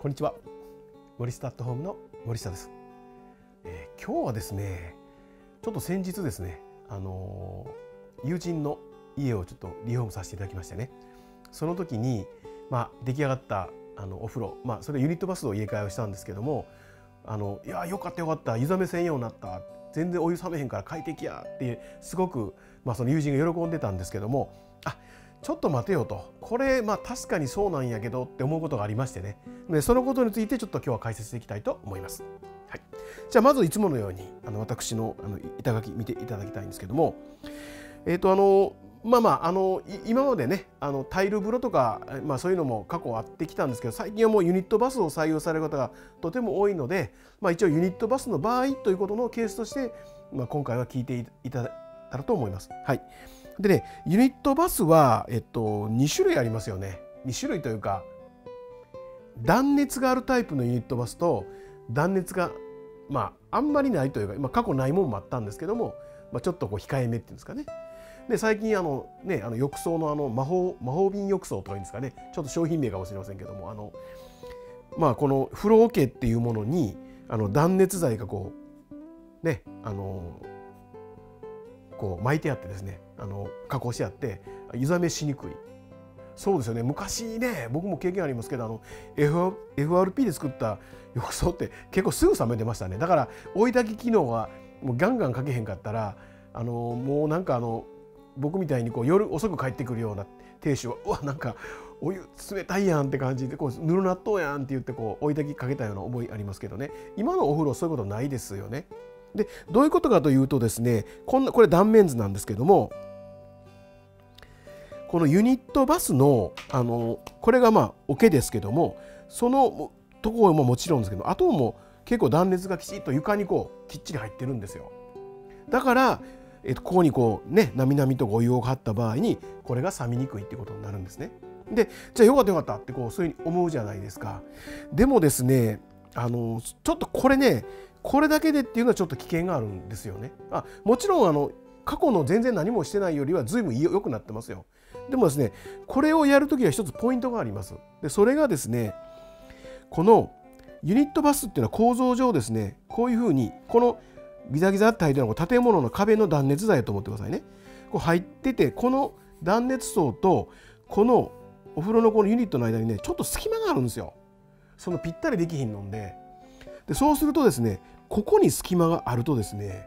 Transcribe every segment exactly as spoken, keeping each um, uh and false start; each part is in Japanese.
こんにちは、森下アットホームの森下です、えー、今日はですね、ちょっと先日ですね、あのー、友人の家をちょっとリフォームさせていただきましてね、その時に、まあ、出来上がったあのお風呂、まあ、それユニットバスの入れ替えをしたんですけども、あのいやよかったよかった、湯冷めせんようになった、全然お湯冷めへんから快適やってすごく、まあ、その友人が喜んでたんですけども、あちょっと待てよと、これまあ確かにそうなんやけどって思うことがありましてね、でそのことについてちょっと今日は解説していきたいと思います。はい、じゃあまずいつものようにあの私のあの板書き見ていただきたいんですけども、えーとあのまあまあ、あの今までねあのタイル風呂とか、まあ、そういうのも過去あってきたんですけど、最近はもうユニットバスを採用される方がとても多いので、まあ、一応ユニットバスの場合ということのケースとして、まあ、今回は聞いていただいたらと思います。はい、でね、ユニットバスは、えっと、に種類ありますよね。に種類というか、断熱があるタイプのユニットバスと断熱が、まあ、あんまりないというか、まあ、過去ないもんもあったんですけども、まあ、ちょっとこう控えめっていうんですかね。で最近あの、ね、あの浴槽の、 あの魔法、魔法瓶浴槽というんですかね、ちょっと商品名かもしれませんけども、あの、まあ、この風呂桶っていうものにあの断熱材がこうねあのこう巻いてあってですね、あの加工してあって湯冷めしにくい。そうですよね、昔ね僕も経験ありますけど、あの エフアールピー で作った浴槽って結構すぐ冷めてましたね。だから追い焚き機能はもうガンガンかけへんかったら、あのもうなんかあの僕みたいにこう夜遅く帰ってくるような亭主は「うわなんかお湯冷たいやん」って感じで「こうぬる納豆やん」って言ってこう追い炊きかけたような思いありますけどね、今のお風呂そういうことないですよね。でどういうことかというとですね、こんなこれ断面図なんですけども、このユニットバスのあのこれがまあ桶ですけども、そのところももちろんですけど、あとも結構断熱がきちっと床にこうきっちり入ってるんですよ。だからえっと、ここにこうねなみなみとお湯を張った場合にこれが冷めにくいっていうことになるんですね。でじゃあよかったよかったってこうそういうふうに思うじゃないですか。でもですね、あのちょっとこれねこれだけでっていうのはちょっと危険があるんですよね。あもちろんあの過去の全然何もしてないよりは随分良くなってますよ。でもですねこれをやるときは一つポイントがあります。でそれがですね、このユニットバスっていうのは構造上ですね、こういうふうにこのギザギザって入ってるのは建物の壁の断熱材だと思ってくださいね。こう入ってて、この断熱層とこのお風呂のこのユニットの間にねちょっと隙間があるんですよ。そのぴったりできひんのんで、でそうするとですね、ここに隙間があるとですね、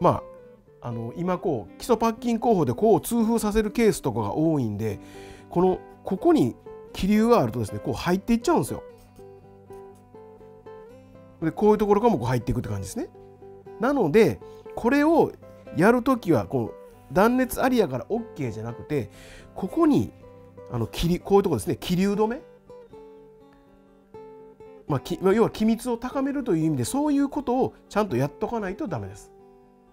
まああの今こう基礎パッキン工法でこう通風させるケースとかが多いんで、このここに気流があるとですねこう入っていっちゃうんですよ。でこういうところからもこう入っていくって感じですね。なのでこれをやるときはこう断熱アリアから オーケー じゃなくて、ここにあの気流こういうところですね、気流止め、まあ、き要は気密を高めるという意味でそういうことをちゃんとやっとかないとダメです。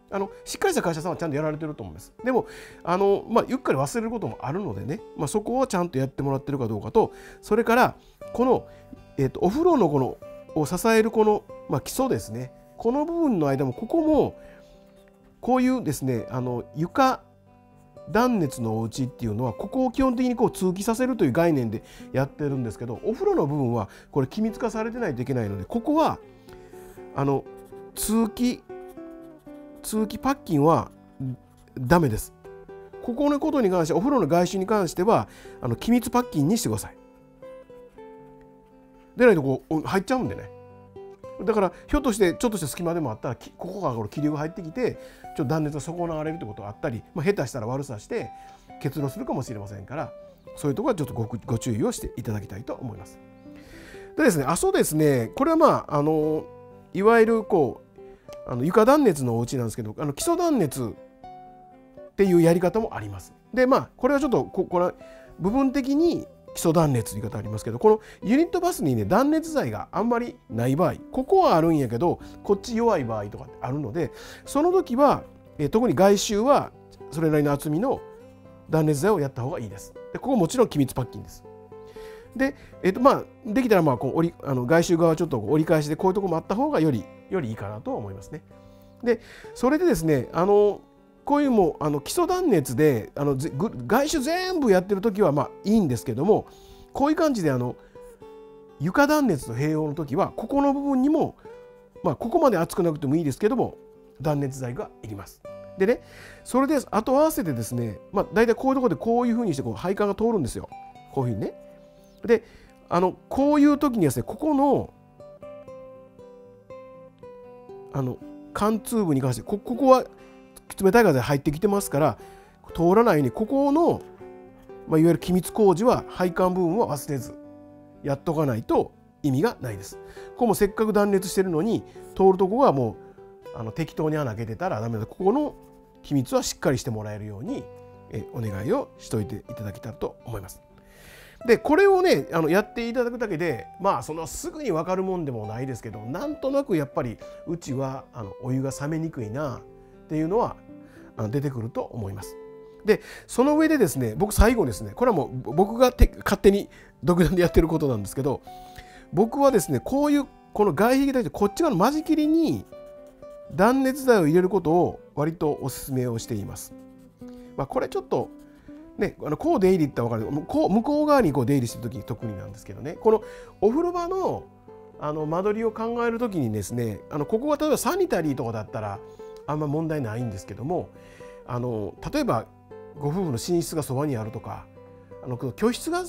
あのしっかりした会社さんはちゃんとやられてると思うんです。でもあの、まあ、ゆっくり忘れることもあるのでね、まあ、そこをちゃんとやってもらってるかどうかと、それからこの、えーと、お風呂のこのを支えるこの、まあ、基礎ですね、この部分の間もここもこういうですねあの床断熱のお家っていうのはここを基本的にこう通気させるという概念でやってるんですけど、お風呂の部分はこれ気密化されてないといけないので、ここはあの通気通気パッキンはダメです。ここのことに関して、お風呂の外周に関してはあの気密パッキンにしてください。でないとこう入っちゃうんでね、だからひょっとしてちょっとした隙間でもあったらここから気流が入ってきてちょっと断熱が損なわれるってことがあったり、まあ、下手したら悪さして結露するかもしれませんから、そういうところはちょっと ご, ご注意をしていただきたいと思います。でですね、あそうですねこれはまああのいわゆるこうあの床断熱のお家なんですけど、あの基礎断熱っていうやり方もあります。でまあこれはちょっとここれ部分的に基礎断熱という言い方ありますけど、このユニットバスにね断熱材があんまりない場合、ここはあるんやけどこっち弱い場合とかってあるので、その時はえ特に外周はそれなりの厚みの断熱材をやった方がいいです。でここもちろん気密パッキンです。で、えっとまあ、できたらまあこう折りあの外周側ちょっと折り返しでこういうとこもあった方がよりよりいいかなと思いますね。でそれでですね、あのこういうもあの基礎断熱であの外周全部やってる時はまあいいんですけども、こういう感じであの床断熱と併用の時はここの部分にも、まあ、ここまで厚くなくてもいいですけども断熱材がいります。でね、それであと合わせてですね、まあ、大体こういうところでこういうふうにしてこう配管が通るんですよ。こういうふうにね。であのこういう時にはですね、ここのあの貫通部に関して こ, ここは冷たい風が入ってきてますから通らないようにここの、まあ、いわゆる気密工事は配管部分は忘れずやっとかないと意味がないです。ここもせっかく断熱してるのに通るとこがもうあの適当に穴開けてたらダメで、ここの気密はしっかりしてもらえるようにえお願いをしといていただけたらと思います。でこれをねあのやっていただくだけで、まあそのすぐに分かるもんでもないですけど、なんとなくやっぱりうちはあのお湯が冷めにくいなっていうのはあの出てくると思います。でその上でですね、僕最後ですね、これはもう僕がて勝手に独断でやってることなんですけど、僕はですねこういうこの外壁だけこっち側の間仕切りに断熱材を入れることを割とおすすめをしています。まあ、これちょっとね、あのこう出入りって分かる、こう向こう側にこう出入りしてる時に特になんですけどね、このお風呂場 の, あの間取りを考える時にですね、あのここが例えばサニタリーとかだったらあんま問題ないんですけども、あの例えばご夫婦の寝室がそばにあるとか、あの居室が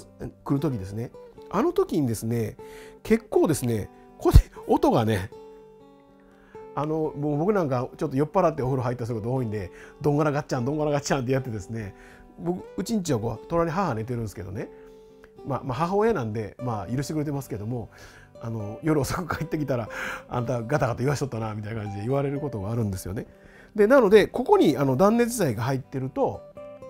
来る時ですね、あの時にですね結構ですねここで音がね、あのもう僕なんかちょっと酔っ払ってお風呂入ったりすること多いんで、どんがらがっちゃんどんがらがっちゃんってやってですね、僕うちんちはこう隣に母寝てるんですけどね、まあ、まあ母親なんで、まあ、許してくれてますけども、あの夜遅く帰ってきたらあんたガタガタ言わしとったなみたいな感じで言われることがあるんですよね。でなのでここにあの断熱材が入ってると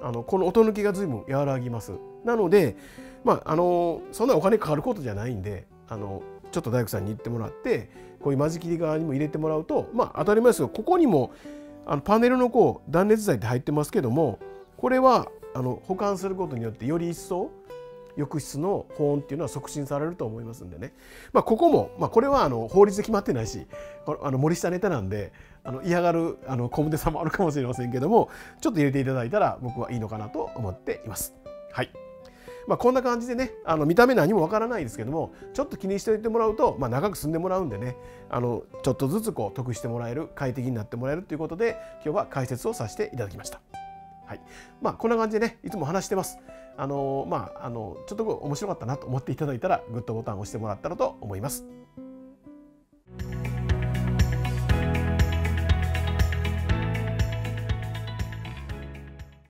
あのこの音抜きが随分和らぎます。なので、まあ、あのそんなお金かかることじゃないんで、あのちょっと大工さんに行ってもらってこういう間仕切り側にも入れてもらうと、まあ、当たり前ですけどここにもあのパネルのこう断熱材って入ってますけども、これはあの保管することによってより一層浴室の保温っていうのは促進されると思いますんでね、まあ、ここも、まあ、これはあの法律で決まってないし、あの森下ネタなんであの嫌がるあの小舟さんもあるかもしれませんけども、ちょっと入れていただいたら僕はいいのかなと思っています。はい、まあ、こんな感じでね、あの見た目何もわからないですけども、ちょっと気にしておいてもらうと、まあ、長く住んでもらうんでね、あのちょっとずつこう得してもらえる、快適になってもらえるということで今日は解説をさせていただきました。はい、まあこんな感じでねいつも話してます。あのまああのちょっと面白かったなと思っていただいたらグッドボタンを押してもらったらと思います。